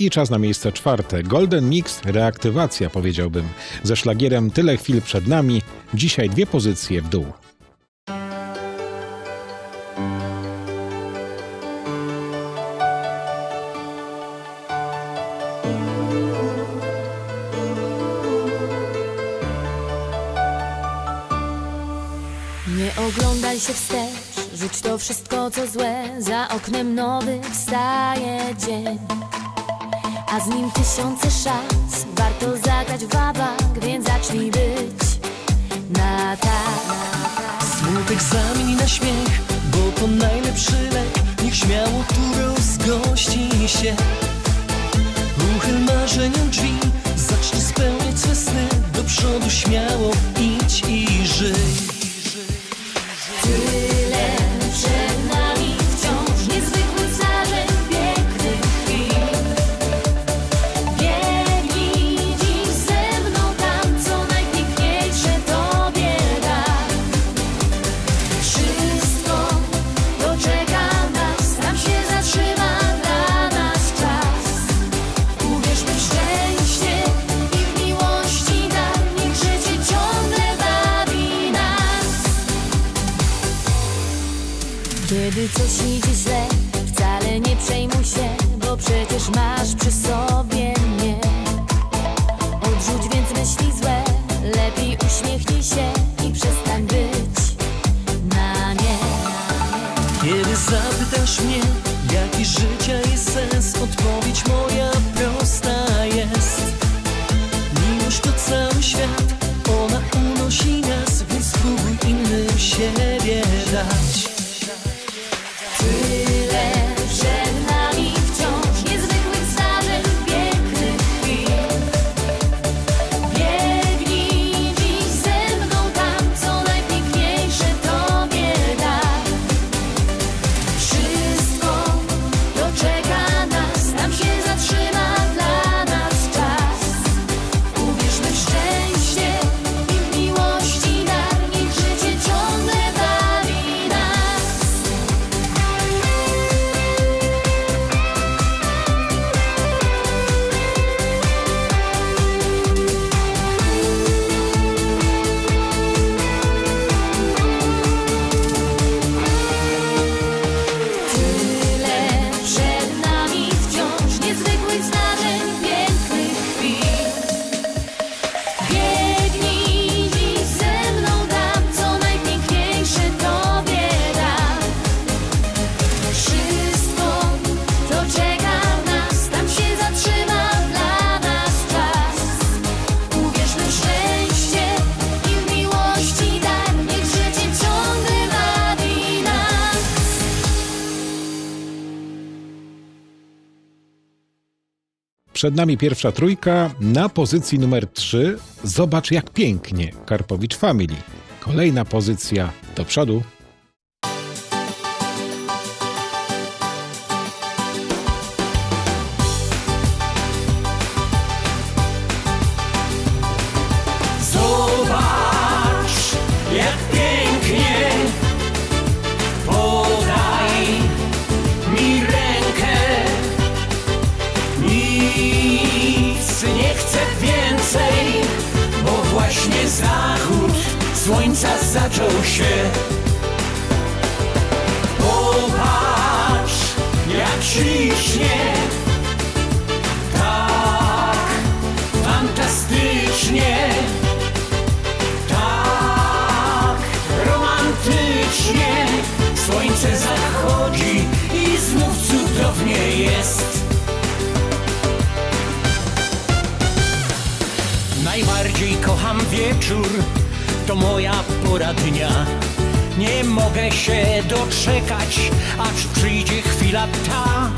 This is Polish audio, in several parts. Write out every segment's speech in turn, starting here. I czas na miejsce czwarte. Golden Mix, reaktywacja, powiedziałbym. Ze szlagierem Tyle chwil przed nami. Dzisiaj 2 pozycje w dół. Nie oglądaj się wstecz, rzuć to wszystko co złe. Za oknem nowy wstaje dzień, a z nim tysiące szans. Warto zagrać w wabank, więc zacznij być na tak. Smutek zamień na śmiech, bo to najlepszy lek. Niech śmiało tu rozgości się. Uchyl marzeniom drzwi, zacznij spełniać swe sny. Do przodu śmiało idź i żyj. Tyle przed nami, wciąż niezwykłych zdarzeń, pięknych chwil. Biegnij dziś ze mną tam, co najpiękniejsze Tobie da. Wszystko, co czeka nas, tam się zatrzyma dla nas czas. Uwierzmy w szczęście i w miłości dar, niech życie ciągle bawi nas. Kiedy coś idzie źle, wcale nie przejmuj się, bo przecież masz przy sobie mnie. Odrzuć więc myśli złe, lepiej uśmiechnij się i przestań być na nie. Kiedy zapytasz mnie, jaki życia jest sens, odpowiedź moja prosta jest. Miłość to cały świat, ona unosi nas, więc spróbuj innym siebie dać. Tyle przed nami, wciąż niezwykłych zdarzeń, pięknych chwil. Biegnij dziś ze mną tam, co najpiękniejsze Tobie da. Wszystko, co czeka nas, tam się zatrzyma dla nas czas. Uwierzmy w szczęście i w miłości dar, niech życie ciągle bawi nas. Tyle przed nami, wciąż niezwykłych zdarzeń, pięknych chwil. Biegnij dziś ze mną tam, co najpiękniejsze Tobie da. Wszystko, co czeka nas, tam się zatrzyma dla nas czas. Uwierzmy w szczęście i w miłości dar, niech życie ciągle bawi nas. Przed nami pierwsza trójka. Na pozycji numer 3 Zobacz jak pięknie, Karpowicz Family. Kolejna pozycja do przodu. Zobacz, jak pięknie, podaj mi rękę, nic nie chcę więcej, bo właśnie zachód słońca zaczął się. Popatrz, jak ślicznie, tak fantastycznie, tak romantycznie. Słońce zachodzi i znów cudownie jest. Najbardziej kocham wieczór, to moja pora dnia. Nie mogę się doczekać, aż przyjdzie chwila ta,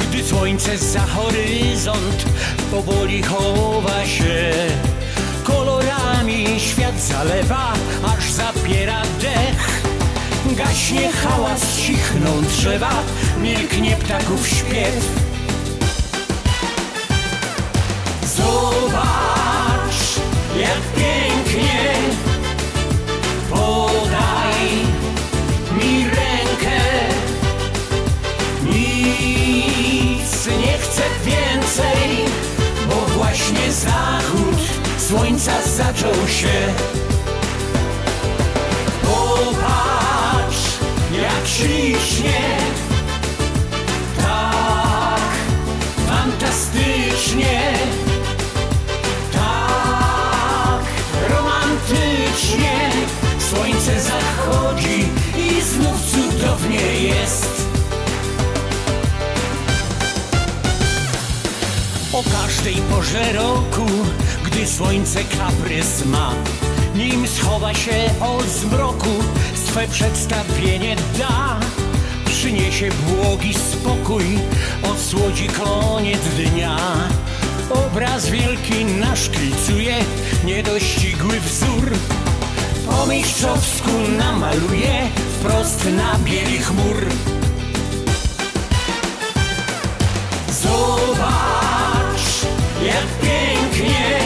gdy słońce za horyzont powoli chowa się. Kolorami świat zalewa, aż zapiera dech. Gaśnie hałas, cichną drzewa, milknie ptaków śpiew. Zobacz, jak pięknie, podaj mi rękę, nic nie chcę więcej, słońca zaczął się. Popatrz, jak ciśnie, tak fantastycznie, tak romantycznie. Słońce zachodzi i znów cudownie jest. O każdej porze roku, gdy słońce kaprys ma, nim schowa się od zmroku, swe przedstawienie da. Przyniesie błogi spokój, odsłodzi koniec dnia. Obraz wielki naszkicuje niedościgły wzór. Po mistrzowsku namaluje wprost na bieli chmur. Zobacz, jak pięknie,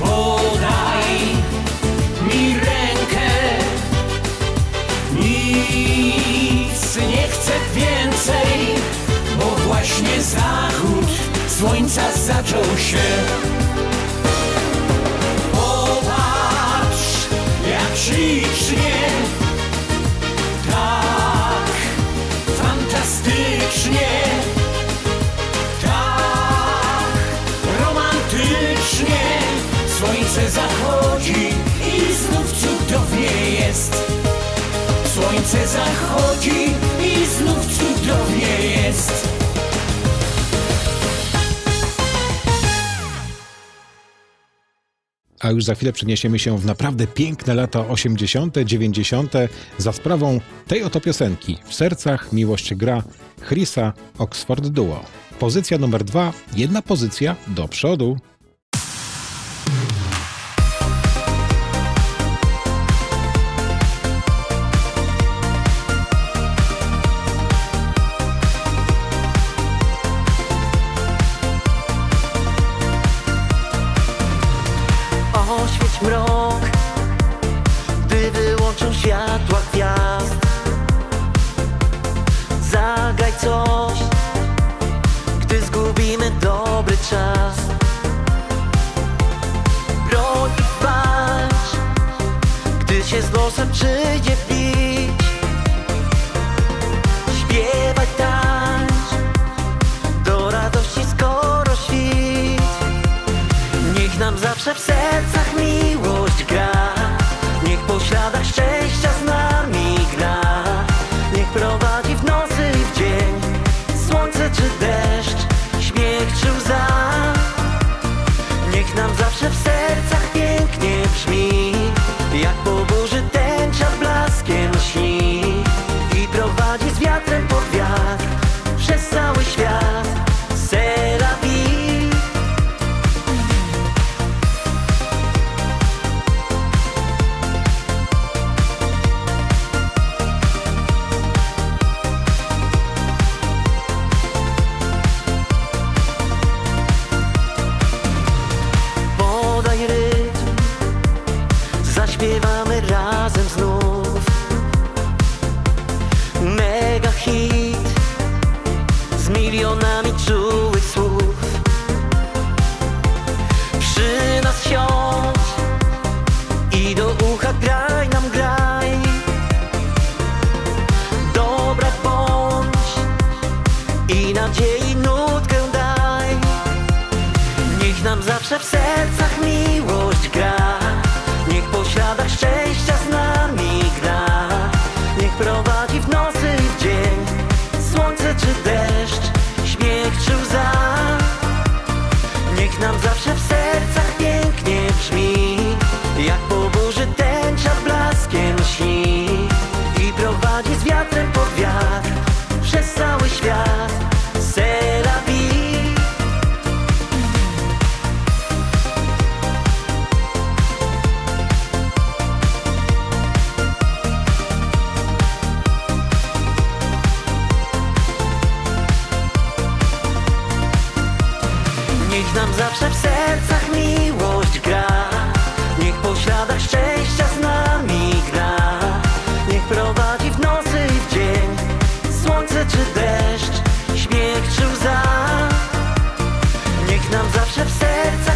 podaj mi rękę. Nic nie chcę więcej, bo właśnie zachód słońca zaczął się. Popatrz, jak ślicznie, tak fantastycznie, słońce zachodzi i znów cudownie jest. Słońce zachodzi i znów cudownie jest. A już za chwilę przeniesiemy się w naprawdę piękne lata 80., 90. za sprawą tej oto piosenki "W sercach miłość gra" Chrisa Oxford Duo. Pozycja numer 2, jedna pozycja do przodu. Niech nam zawsze w sercach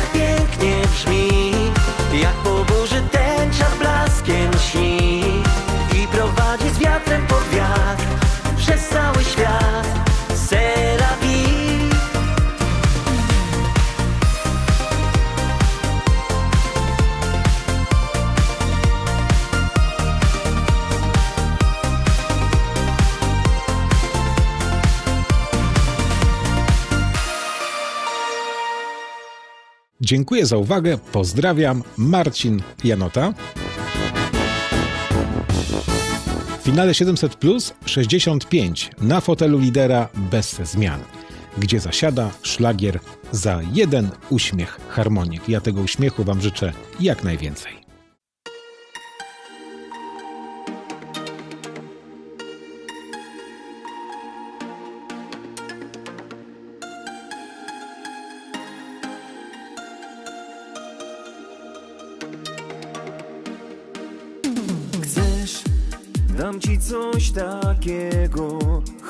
pięknie Dziękuję za uwagę, pozdrawiam, Marcin Janota. W finale 700+, 65 na fotelu lidera bez zmian, gdzie zasiada szlagier "Za jeden uśmiech harmonik". Ja tego uśmiechu Wam życzę jak najwięcej. Dam ci coś takiego,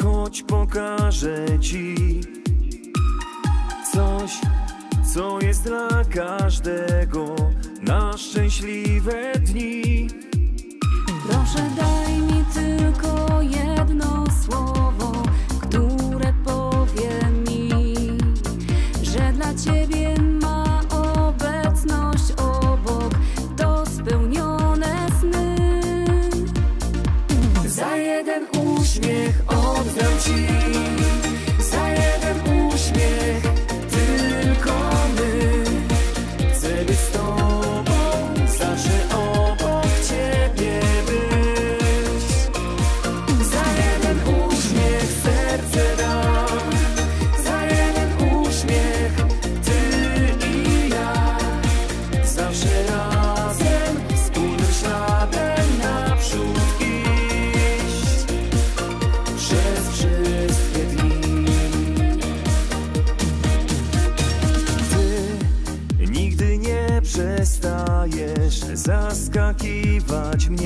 choć pokażę ci coś, co jest dla każdego na szczęśliwe dni. Proszę, daj mi tylko jedno słowo, które powie mi, że dla ciebie ma obecność obok to spełnione sny. Za jeden uśmiech oddam ci, za jeden uśmiech, tylko my. Chcę być z tobą, zawsze obok ciebie być. Za jeden uśmiech serce dam, za jeden uśmiech ty i ja. Zawsze razem, wspólnym śladem naprzód. Przestajesz zaskakiwać mnie.